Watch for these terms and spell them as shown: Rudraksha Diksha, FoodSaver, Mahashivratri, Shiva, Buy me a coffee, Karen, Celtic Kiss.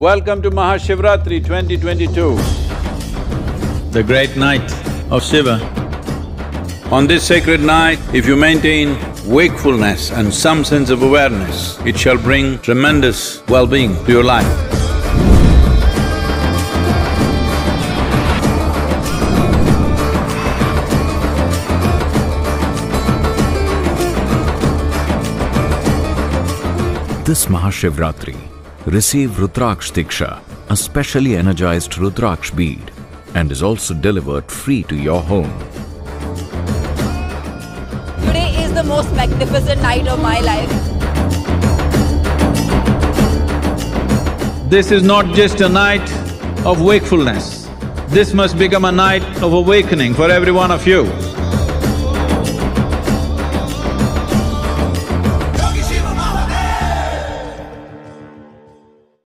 Welcome to Mahashivratri 2022, the great night of Shiva. On this sacred night, if you maintain wakefulness and some sense of awareness, it shall bring tremendous well-being to your life. This Mahashivratri, receive Rudraksha Diksha, a specially energized Rudraksha bead, and is also delivered free to your home. Today is the most magnificent night of my life. This is not just a night of wakefulness. This must become a night of awakening for every one of you.